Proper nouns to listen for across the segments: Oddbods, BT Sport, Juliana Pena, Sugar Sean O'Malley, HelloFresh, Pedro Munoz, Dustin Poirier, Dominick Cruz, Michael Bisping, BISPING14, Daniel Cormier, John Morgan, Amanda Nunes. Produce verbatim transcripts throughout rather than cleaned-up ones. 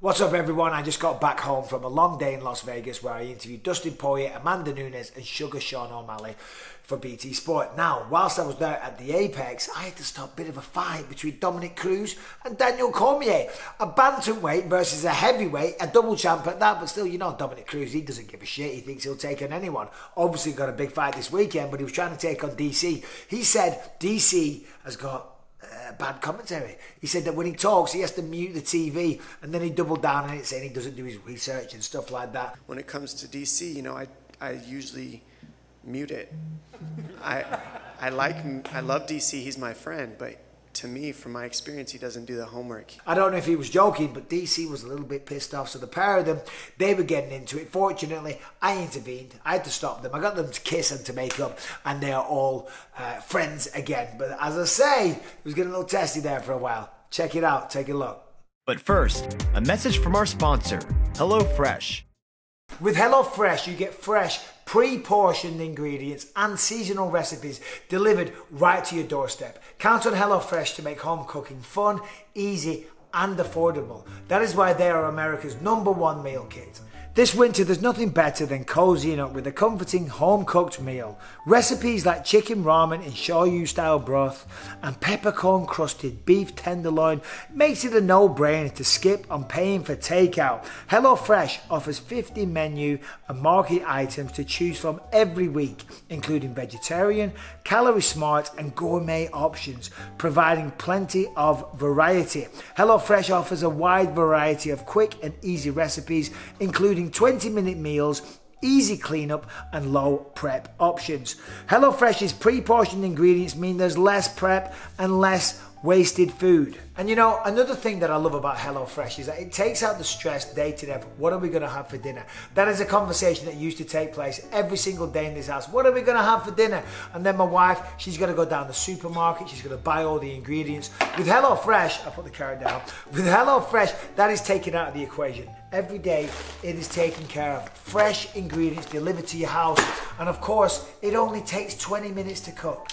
What's up everyone, I just got back home from a long day in Las Vegas where I interviewed Dustin Poirier, Amanda Nunes and Sugar Sean O'Malley for B T Sport. Now, whilst I was there at the Apex, I had to stop a bit of a fight between Dominick Cruz and Daniel Cormier. A bantamweight versus a heavyweight, a double champ at that, but still, you know, Dominick Cruz, he doesn't give a shit, he thinks he'll take on anyone. Obviously got a big fight this weekend, but he was trying to take on D C. He said D C has got Uh, bad commentary. He said that when he talks he has to mute the T V, and then he doubled down on it saying he doesn't do his research and stuff like that. When it comes to D C, you know, I, I usually mute it. I, I like, I love D C, he's my friend, but to me, from my experience, he doesn't do the homework. I don't know if he was joking, but D C was a little bit pissed off, so the pair of them, they were getting into it. Fortunately, I intervened. I had to stop them. I got them to kiss and to make up, and they are all uh, friends again. But as I say, it was getting a little testy there for a while. Check it out. Take a look. But first, a message from our sponsor, HelloFresh. With HelloFresh, you get fresh, pre-portioned ingredients and seasonal recipes delivered right to your doorstep. Count on HelloFresh to make home cooking fun, easy and affordable. That is why they are America's number one meal kit. This winter, there's nothing better than cozying up with a comforting home-cooked meal. Recipes like chicken ramen in shoyu-style broth and peppercorn-crusted beef tenderloin makes it a no-brainer to skip on paying for takeout. HelloFresh offers fifty menu and market items to choose from every week, including vegetarian, calorie-smart and gourmet options, providing plenty of variety. HelloFresh offers a wide variety of quick and easy recipes, including twenty minute meals, easy cleanup and low prep options. HelloFresh's pre-portioned ingredients mean there's less prep and less wasted food. And you know, another thing that I love about HelloFresh is that it takes out the stress day to day of what are we going to have for dinner. That is a conversation that used to take place every single day in this house. What are we going to have for dinner? And then my wife, she's going to go down the supermarket, she's going to buy all the ingredients. With HelloFresh, I put the carrot down, with HelloFresh, that is taken out of the equation. Every day it is taken care of. Fresh ingredients delivered to your house. And of course, it only takes twenty minutes to cook.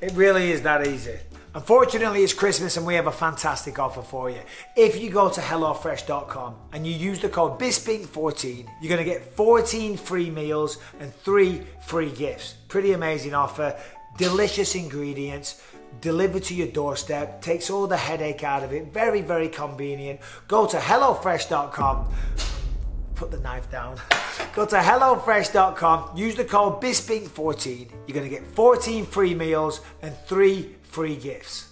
It really is that easy. Unfortunately, it's Christmas and we have a fantastic offer for you. If you go to HelloFresh dot com and you use the code BISPING fourteen, you're going to get fourteen free meals and three free gifts. Pretty amazing offer. Delicious ingredients delivered to your doorstep. Takes all the headache out of it. Very, very convenient. Go to HelloFresh dot com. Put the knife down. Go to HelloFresh dot com. Use the code BISPING fourteen. You're going to get fourteen free meals and three free gifts.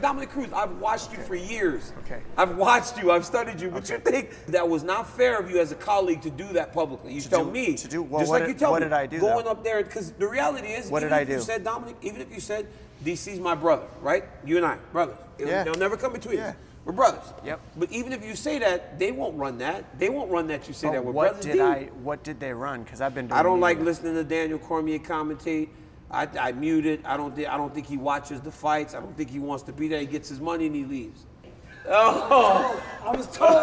Dominick Cruz, I've watched you okay. for years. Okay. I've watched you, I've studied you, but okay. you think that was not fair of you as a colleague to do that publicly. You to tell do, me. To do well, just what like did, you tell what me, did I do? Going though? up there, because the reality is, what even did if I do? you said, Dominick, even if you said, D C's my brother, right? You and I, brothers. Yeah. They'll never come between yeah. us. We're brothers. Yep. But even if you say that, they won't run that. They won't run that you say but that. We're what brothers. Did I, what did they run? Because I've been doing I don't like listening to Daniel Cormier commentate. I, I mute it. I don't, I don't think he watches the fights. I don't think he wants to be there. He gets his money and he leaves. Oh. I was told, I was told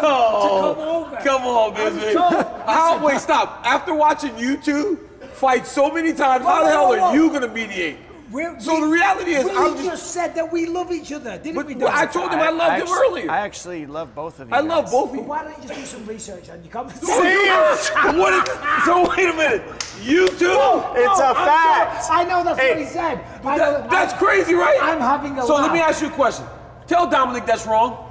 oh. to come over. Come on, baby. How, wait, stop. After watching you two fight so many times, whoa, how the hell whoa, whoa. are you going to mediate? We're, so we, the reality is, I just, just said that we love each other, didn't but, we? Well, I told him I, I loved I him actually, earlier. I actually love both of you. I guys. love both of you. Well, why don't you just do some research and you come? See, what is, so wait a minute, you two? No, it's no, a fact. Sorry. I know that's hey, what he said. I that, know, that's I, crazy, right? I'm having a. So laugh. let me ask you a question. Tell Dominick that's wrong.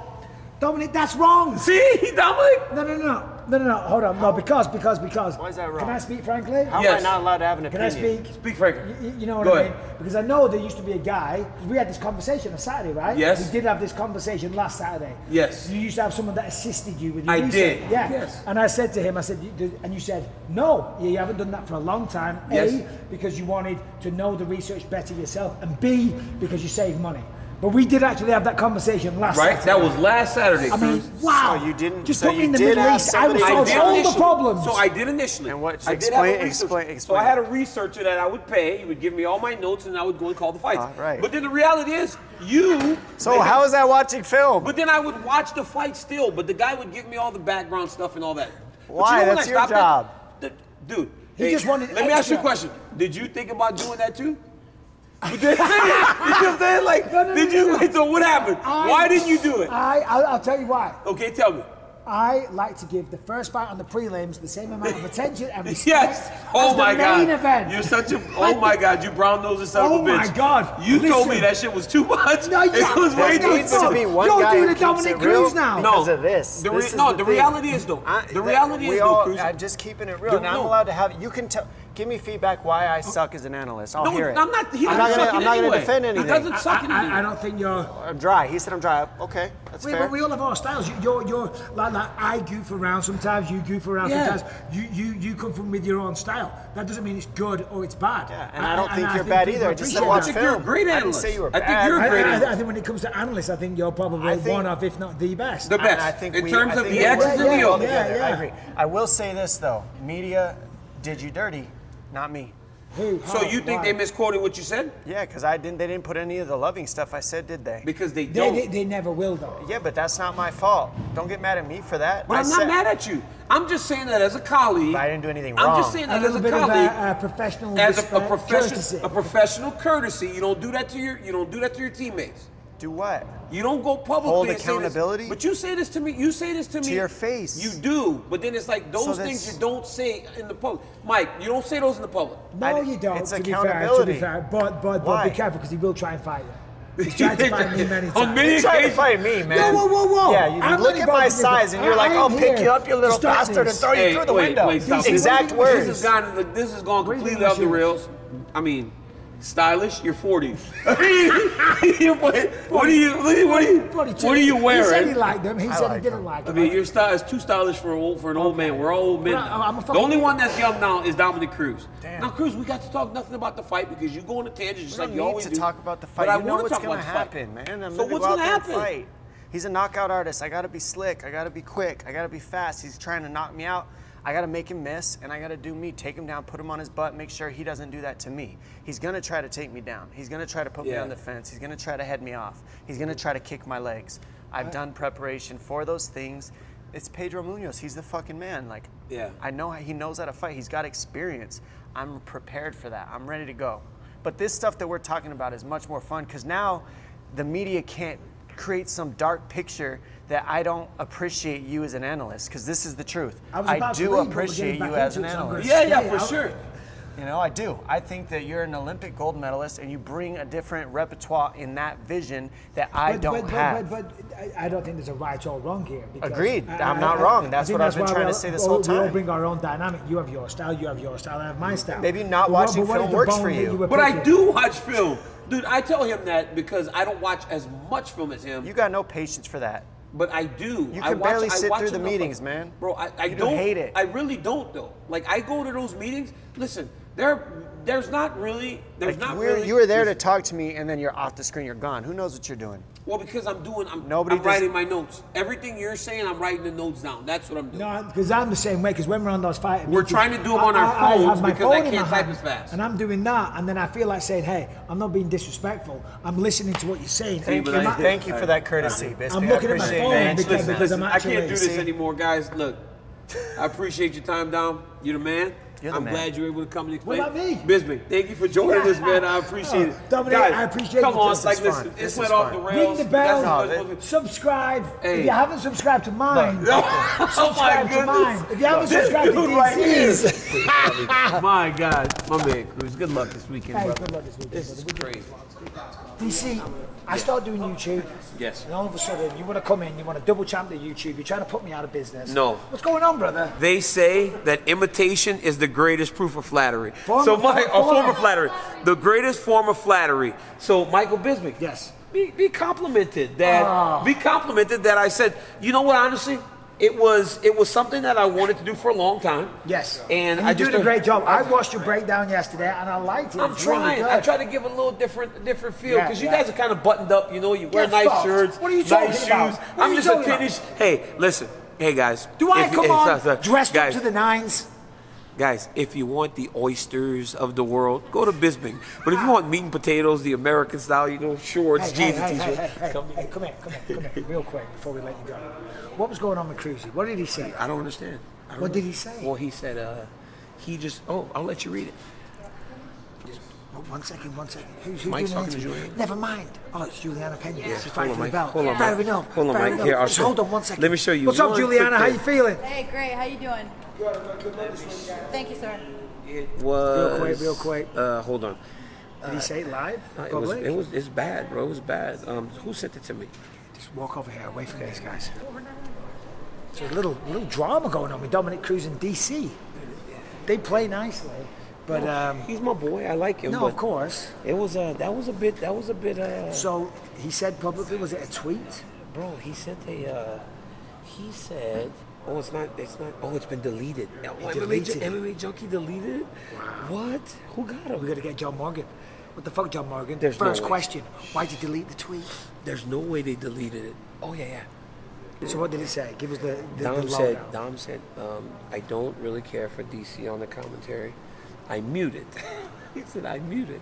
Dominick, that's wrong. See, Dominick? No, no, no. No, no, no, hold on. No, because, because, because. Why is that wrong? Can I speak frankly? How yes. am I not allowed to have an opinion? Can I speak? Speak frankly. You, you know what Go I mean? Ahead. Because I know there used to be a guy, we had this conversation on Saturday, right? Yes. We did have this conversation last Saturday. Yes. You used to have someone that assisted you with your I research. did. Yeah. Yes. And I said to him, I said, and you said, no, you haven't done that for a long time. Yes. A, because you wanted to know the research better yourself. And B, because you save money. But we did actually have that conversation last Right? Saturday. That was last Saturday. I mean, wow. So you didn't. Just so put me in the Middle East. I was solved all the problems. So I did initially. And what? So I explain, did have a explain, explain. So I had a researcher that I would pay. He would give me all my notes and I would go and call the fights. Uh, right. But then the reality is, you. So how is that watching film? But then I would watch the fight still, but the guy would give me all the background stuff and all that. Why? You know That's your job. That? The, dude. He hey, just wanted. Let extra. me ask you a question. Did you think about doing that too? But they're saying, you know what I'm saying? Like, no, no, did no, no, you, no. Wait, so what happened? I, why didn't you do it? I, I'll, I'll tell you why. Okay, tell me. I like to give the first fight on the prelims the same amount of attention and respect yes. oh as my the main God. event. You're such a, oh my God, you brown-nosed son oh of a bitch. Oh my God. You Listen. told me that shit was too much. No, yeah. It was there way too much. To be one You're guy doing a Dominick Cruz now. No, because of this. The this no, the, the reality is though, I, the reality is all, though, Cruz. I'm just keeping it real. Dude, and no. I'm allowed to have, you can tell, give me feedback why I suck as an analyst. I'll no, hear it. I'm not, he I'm not gonna, I'm not anyway. gonna defend anything. He doesn't suck anymore. I, I, I don't think you're... I'm dry. He said I'm dry. Okay, that's Wait, fair. But we all have our styles. You're, you're like, like I goof around sometimes, you goof around yeah. sometimes. You, you, you come from with your own style. That doesn't mean it's good or it's bad. Yeah, and I, I don't and think and you're I bad think either. I just said watch film. I think you're a great analyst. I didn't say you were bad. I think you're a great analyst. I think when it comes to analysts, I think you're probably think, one of, if not the best. The best. I, I think in we, terms I of the actions and the oath. I agree. I will say this though, media did you dirty. Not me. Who, so how, you think why? they misquoted what you said? Yeah, because I didn't. They didn't put any of the loving stuff I said, did they? Because they don't. They, they, they never will, though. Yeah, but that's not my fault. Don't get mad at me for that. But I I'm said, not mad at you. I'm just saying that as a colleague. But I didn't do anything wrong. I'm just saying that a as a bit colleague, of a, a professional as a, a professional, a professional courtesy. You don't do that to your. You don't do that to your teammates. Do what? You don't go publicly. Hold and accountability. Say this, but you say this to me. You say this to, to me. To your face. You do, but then it's like those so things you don't say in the public. Mike, you don't say those in the public. No, I, you don't. It's to accountability. Be fair, to be fair, but but Why? but be careful because he will try and fight you. He's tried to fight me many times. On many He's trying to fight me, man. No, whoa, whoa, whoa. Yeah, you I'm look at my size and you're I like, I'll pick you up, you little bastard, and throw hey, you through the wait, window. Wait, stop. Exact wait, words. This has gone. This has gone completely off the rails. I mean. Stylish, you're forty. what, what are you? What are you? What are you wearing? He said he liked them. He I said like he didn't them. like them. I mean, your style is too stylish for an old for an okay. old man. We're all old men. I, I'm a the only one that's young now is Dominick Cruz. Damn. Now, Cruz, we got to talk nothing about the fight because you go on a tangent just we like you always to do. Talk about the fight. But you I know what's going to happen, fight. man. I'm so what's going to happen? Fight. He's a knockout artist. I got to be slick. I got to be quick. I got to be fast. He's trying to knock me out. I gotta make him miss, and I gotta do me, take him down, put him on his butt, make sure he doesn't do that to me. He's gonna try to take me down. He's gonna try to put yeah. me on the fence. He's gonna try to head me off. He's gonna try to kick my legs. I've right. done preparation for those things. It's Pedro Munoz, he's the fucking man. Like, yeah. I know he knows how to fight, he's got experience. I'm prepared for that, I'm ready to go. But this stuff that we're talking about is much more fun, because now the media can't create some dark picture that I don't appreciate you as an analyst, because this is the truth. I, I do appreciate you as an analyst. Yeah, yeah, for sure. You know, I do. I think that you're an Olympic gold medalist and you bring a different repertoire in that vision that I but, don't but, have. But, but, but I don't think there's a right or wrong here. Agreed. I, I'm not I, wrong. That's what that's I've been trying to say this all, whole time. We all bring our own dynamic. You have your style, you have your style, I have my style. Maybe not but watching but film works for you. you but I do watch film. Dude, I tell him that because I don't watch as much film as him. You got no patience for that. But I do. You can I watch, barely sit through the meetings, man. Bro, I, I don't hate it. I really don't though. Like I go to those meetings. Listen, there, there's not really, there's like, not really. You were there to talk to me, and then you're off the screen. You're gone. Who knows what you're doing? Well, because I'm doing, I'm, Nobody I'm writing my notes. Everything you're saying, I'm writing the notes down. That's what I'm doing. No, because I'm the same way, because when we're on those fight meetings, we're trying to do them on I, our I, phones I because phone I can't type as fast. And I'm doing that, and then I feel like saying, hey, I'm not being disrespectful. I'm listening to what you're saying. Thank, and you, I, thank you for that courtesy, Bisping. I'm looking at my phone because, listen, because listen, I'm actually... I can't do this anymore, guys. Look, I appreciate your time, Dom. You're the man. I'm man. glad you were able to come and explain. What about me? Bisping, thank you for joining yeah. us, man. I appreciate oh, it. Dominick, guys, I appreciate come it. Come on, like, listen, this went off the rails. Ring the bell, no, subscribe. Hey. If you haven't subscribed to mine, no. subscribe oh to mine. If you haven't no. subscribed to D C's. Right my God, my man, Cruz, good luck this weekend, hey, good luck this weekend, This brother. is crazy. D C, I start doing YouTube. Yes. And all of a sudden, you want to come in, you want to double champ the YouTube, you're trying to put me out of business. No. What's going on, brother? They say that imitation is the The greatest proof of flattery. Form so, Mike, a form of flattery. The greatest form of flattery. So, Michael Bisping. Yes. Be, be complimented that. Oh. Be complimented that I said. You know what? Honestly, it was it was something that I wanted to do for a long time. Yes. And, and you I did a great job. I watched your breakdown yesterday, and I liked it. I'm it's trying. Really I try to give a little different different feel because yeah, you yeah. guys are kind of buttoned up. You know, you wear Get nice fucked. shirts. What are you talking nice about? Shoes. What I'm just a finished. Hey, listen. Hey, guys. Do I if, come if, on sorry, sorry. dressed guys. up to the nines? Guys, if you want the oysters of the world, go to Bisping. But if you want meat and potatoes, the American style, you know, shorts, hey, jeans, hey, and t-shirts. Hey, hey, hey, come, hey, come here, come here, come here, real quick before we let you go. What was going on with Cruz? What did he say? I don't understand. I don't what know. did he say? Well, he said, uh, he just, oh, I'll let you read it. One second, one second. Who's, who's Mike's talking to Juliana. Never mind. Oh, it's Juliana Pena. Yeah, she's fighting for the belt. Hold on, Fair Mike. Enough. Hold on, Fair Mike. Here, I'll show. Hold on one second. Let me show you. What's up, Juliana? How you feeling? Hey, great. How you doing? Good. Good. Thank you, sir. It was... Real quick, real quick. Uh, hold on. Did he say it live? Uh, it was, it was, it's bad, bro. It was bad. Um, who sent it to me? Just walk over here, away from these guys. There's a little, little drama going on with Dominick Cruz in D C They play nicely, but um, he's my boy. I like him. No, of course. It was a that was a bit that was a bit. Uh, so he said publicly, was it a tweet, bro? He sent a. Uh, he said. Oh, it's not, it's not, oh, it's been deleted. Oh, M M A Junkie deleted it? Wow. What? Who got him? We gotta get John Morgan. What the fuck, John Morgan? There's First no question, why'd you delete the tweet? There's no way they deleted it. Oh, yeah, yeah. So what did it say? Give us the, the, Dom, the said, Dom said, um, I don't really care for D C on the commentary. I mute it. He said, I mute it.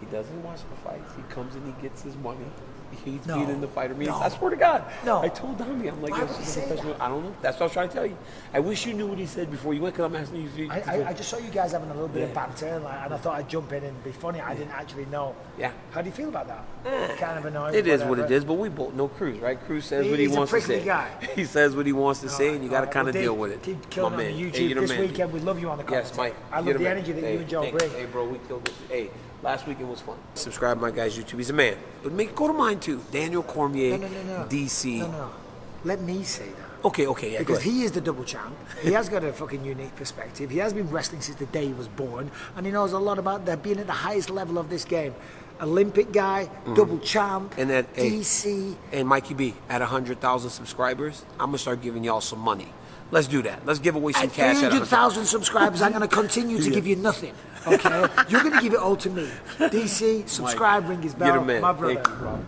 He doesn't watch the fights. He comes and he gets his money. He's no, beating the fighter. No. I swear to God. No. I told Dominick, I'm like, Why would he say that? I don't know. That's what I was trying to tell you. I wish you knew what he said before you went, because I'm asking you. I, I, I just saw you guys having a little bit yeah. of banter, like, and I thought I'd jump in and be funny. I yeah. didn't actually know. Yeah. How do you feel about that? Eh. Kind of annoying. It is whatever. what it is, but we both know Cruz, right? Cruz says he, what he wants to say. He's a prickly guy. He says what he wants to all say, right, and you got to right. kind of well, deal with it. Keep killing on YouTube hey, this man, weekend. Dude. We love you on the comments. Yes, Mike. I love the energy that you and Joe bring. Hey, bro, we killed this. Hey. Last weekend was fun. Subscribe to my guy's YouTube. He's a man. But make, go to mine too. Daniel Cormier, no, no, no, no. D C. No, no. Let me say that. Okay, okay. Yeah, because he is the double champ. He has got a fucking unique perspective. He has been wrestling since the day he was born. And he knows a lot about that being at the highest level of this game. Olympic guy, mm-hmm. double champ, and that, D C. Hey, and Mikey B, at one hundred thousand subscribers, I'm going to start giving y'all some money. Let's do that. Let's give away some at cash. At three hundred thousand subscribers, I'm going to continue to yeah. give you nothing. Okay? You're going to give it all to me. D C, subscribe, Mike, ring his bell. My brother. Thank you, bro.